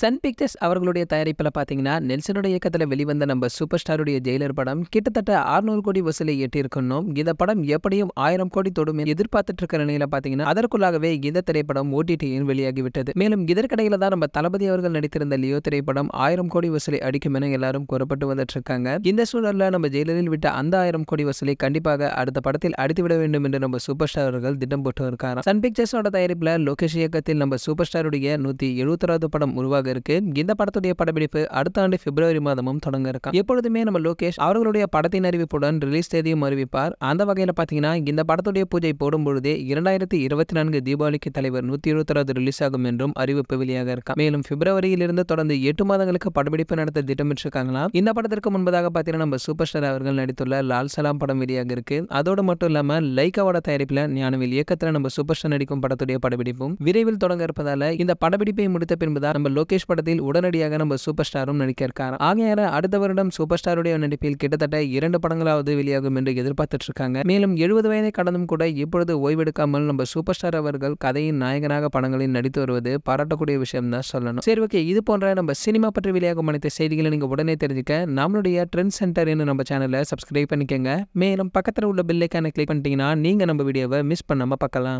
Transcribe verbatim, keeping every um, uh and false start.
Sun pictures அவர்களுடைய தயாரிப்பில் பார்த்தீங்கன்னா நெல்சனுடைய இயக்கத்தில் வெளிவந்த நம்ம சூப்பர் ஸ்டாருடைய ஜெயிலர் படம் கிட்டத்தட்ட அறுநூறு கோடி வசூலை எட்டியிருக்கணும். இந்த படம் எப்படியும் ஆயிரம் கோடி தொடும் எதிர்பார்த்துட்டு இருக்கிற நிலையில பார்த்தீங்கன்னா அதற்குள்ளாகவே இந்த திரைப்படம் ஓடிடியில் வெளியாகிவிட்டது. மேலும் இதற்கிடையில தான் நம்ம தளபதி அவர்கள் நடித்திருந்த லியோ திரைப்படம் ஆயிரம் கோடி வசூலை அடிக்கும் என எல்லாரும் கூறப்பட்டு வந்துட்டு இருக்காங்க. இந்த சூழலில் நம்ம ஜெயிலரில் விட்ட அந்த ஆயிரம் கோடி வசூலை கண்டிப்பாக அடுத்த படத்தில் அடித்துவிட வேண்டும் என்று நம்ம சூப்பர் ஸ்டார் அவர்கள் திட்டம் போட்டு இருக்காங்க. சன் பிக்சர்ஸோட தயாரிப்பில் லோகேஷ் இயக்கத்தில் நம்ம சூப்பர் ஸ்டாருடைய நூத்தி எழுபத்தொராவது படம் உருவாக இருக்கு. இந்த படத்துடைய படப்பிடிப்பு அடுத்த ஆண்டு பிப்ரவரி மாதமும் தொடங்க இருக்கான். எப்பொழுதுமே நம்ம லோகேஷ் அவர்களுடைய படத்தின் அறிவிப்புடன் ரிலீஸ் தேதியும் அறிவிப்பார். அந்த வகையில் பார்த்தீங்கன்னா இந்த படத்துடைய பூஜை போடும்பொழுதே இரண்டாயிரத்தி இருபத்தி நான்கு தீபாவளிக்கு தலைவர் நூத்தி எழுபத்தொராவது ரிலீஸ் ஆகும் என்றும் அறிவிப்பு வெளியாக இருக்கான். மேலும் பிப்ரவரியில் இருந்து தொடர்ந்து எட்டு மாதங்களுக்கு படப்பிடிப்பு நடத்த திட்டமிட்டிருக்காங்களாம். இந்த படத்திற்கு முன்பதாக பார்த்தீங்கன்னா நம்ம சூப்பர் ஸ்டார் அவர்கள் நடித்துள்ள லால் சலாம் படம் வெளியாக இருக்கு. அதோடு மட்டும் இல்லாம லைக்காவோட தயாரிப்பில் ஞானவேல் இயக்கத்தில் நம்ம சூப்பர் ஸ்டார் நடிக்கும் படத்துடைய படப்பிடிப்பும் விரைவில் தொடங்க இருப்பதால இந்த படப்பிடிப்பை முடித்த பின்புதான் நம்ம லோகேஷ் படத்தில் உடனடியாக நம்ம சூப்பர் ஸ்டாரும் நடிக்க இருக்காரு. ஆகையால அடுத்த வருடம் சூப்பர் ஸ்டாருடைய நடிப்பில் கிட்டத்தட்ட இரண்டு படங்களாவது வெளியாகும் என்று எதிர்பார்த்துட்டு இருக்காங்க. மேலும் எழுபது வயதை கடந்தும் கூட இப்பொழுது ஓய்வெடுக்காமல் நம்ம சூப்பர் ஸ்டார் அவர்கள் கதையின் நாயகனாக படங்களில் நடித்து வருவது பாராட்டக்கூடிய விஷயம் தான் சொல்லணும். சரி, ஓகே, இது போன்ற நம்ம சினிமா பற்றி வெளியாகும் அனைத்து செய்திகளை நீங்க உடனே தெரிஞ்சுக்க நம்மளுடைய ட்ரெண்ட் சென்டர் என்று நம்ம சேனலை சப்ஸ்கிரைப் பண்ணிக்கங்க. மேலும் பக்கத்தில் உள்ள பெல் ஐகானை கிளிக் பண்ணிட்டீங்கன்னா நீங்க நம்ம வீடியோவை மிஸ் பண்ணாம பார்க்கலாம்.